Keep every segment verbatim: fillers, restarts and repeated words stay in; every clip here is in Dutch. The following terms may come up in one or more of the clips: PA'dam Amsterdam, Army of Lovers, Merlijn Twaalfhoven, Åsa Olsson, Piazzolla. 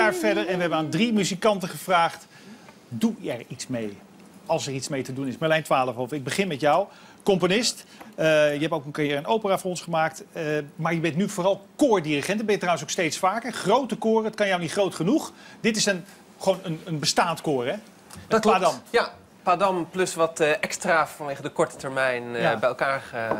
jaar verder en we hebben aan drie muzikanten gevraagd: doe jij iets mee? Als er iets mee te doen is. Merlijn Twaalfhoven, ik begin met jou. Componist, uh, je hebt ook een carrière in opera voor ons gemaakt. Uh, maar je bent nu vooral koordirigent. Dat ben je trouwens ook steeds vaker. Grote koren, het kan jou niet groot genoeg. Dit is een, gewoon een, een bestaand koor, hè? Dat klopt. PA'dam. Ja, PA'dam plus wat uh, extra vanwege de korte termijn uh, ja. bij elkaar uh,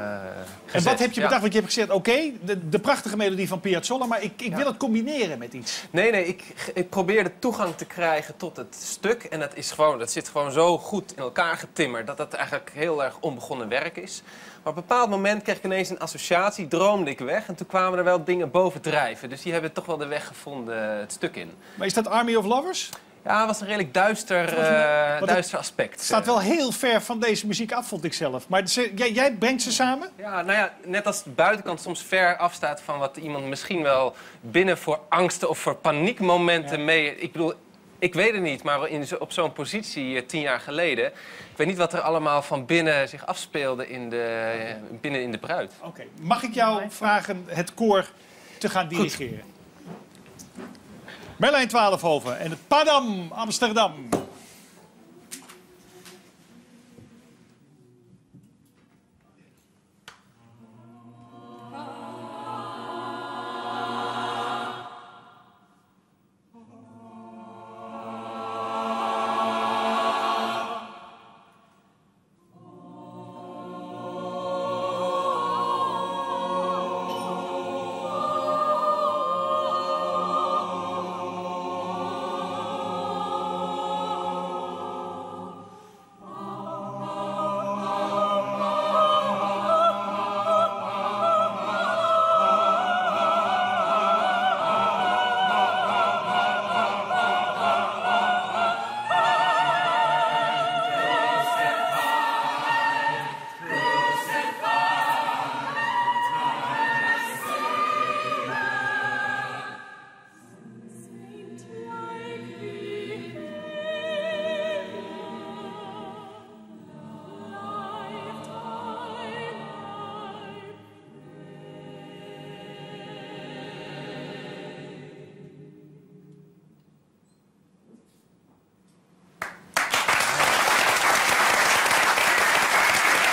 gezet. En wat heb je bedacht? Ja. Want je hebt gezegd, oké, okay, de, de prachtige melodie van Piazzolla, maar ik, ik ja. wil het combineren met iets. Nee, nee, ik, ik probeerde toegang te krijgen tot het stuk. En dat, is gewoon, dat zit gewoon zo goed in elkaar getimmerd dat dat eigenlijk heel erg onbegonnen werk is. Maar op een bepaald moment kreeg ik ineens een associatie, droomde ik weg. En toen kwamen er wel dingen boven drijven. Dus die hebben toch wel de weg gevonden het stuk in. Maar is dat Army of Lovers? Ja, dat was een redelijk duister, uh, duister aspect. Het staat wel heel ver van deze muziek af, vond ik zelf. Maar ze, jij, jij brengt ze samen? Ja, nou ja, net als de buitenkant soms ver afstaat van wat iemand misschien wel binnen voor angsten of voor paniekmomenten ja. mee... Ik bedoel, ik weet het niet, maar in, op zo'n positie tien jaar geleden... Ik weet niet wat er allemaal van binnen zich afspeelde in de, binnen in de bruid. Oké, okay. Mag ik jou vragen het koor te gaan dirigeren? Goed. Merlijn Twaalfhoven en het PA'dam Amsterdam.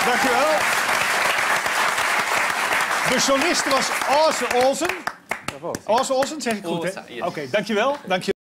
Dankjewel. De soliste was Åsa Olsson. Åsa Olsson, zeg ik goed, hè? Oké, okay, dankjewel. dankjewel.